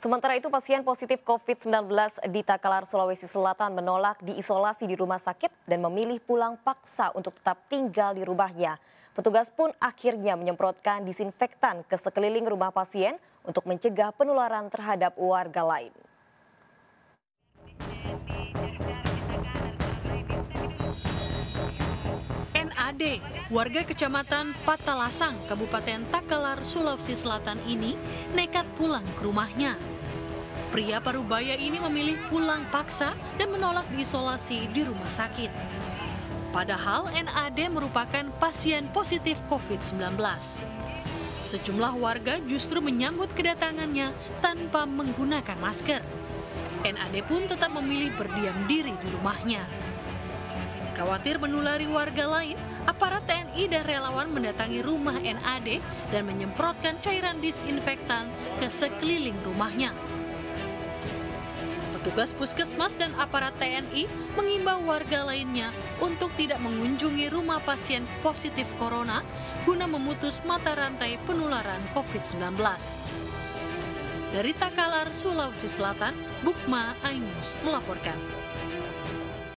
Sementara itu pasien positif COVID-19 di Takalar, Sulawesi Selatan menolak diisolasi di rumah sakit dan memilih pulang paksa untuk tetap tinggal di rumahnya. Petugas pun akhirnya menyemprotkan disinfektan ke sekeliling rumah pasien untuk mencegah penularan terhadap warga lain. NAD, warga Kecamatan Patalasang, Kabupaten Takalar, Sulawesi Selatan ini nekat pulang ke rumahnya. Pria parubaya ini memilih pulang paksa dan menolak diisolasi di rumah sakit. Padahal NAD merupakan pasien positif COVID-19. Sejumlah warga justru menyambut kedatangannya tanpa menggunakan masker. NAD pun tetap memilih berdiam diri di rumahnya. Khawatir menulari warga lain, aparat TNI dan relawan mendatangi rumah NAD dan menyemprotkan cairan disinfektan ke sekeliling rumahnya. Petugas puskesmas dan aparat TNI mengimbau warga lainnya untuk tidak mengunjungi rumah pasien positif corona guna memutus mata rantai penularan COVID-19. Dari Takalar, Sulawesi Selatan, Bukma Ainus melaporkan.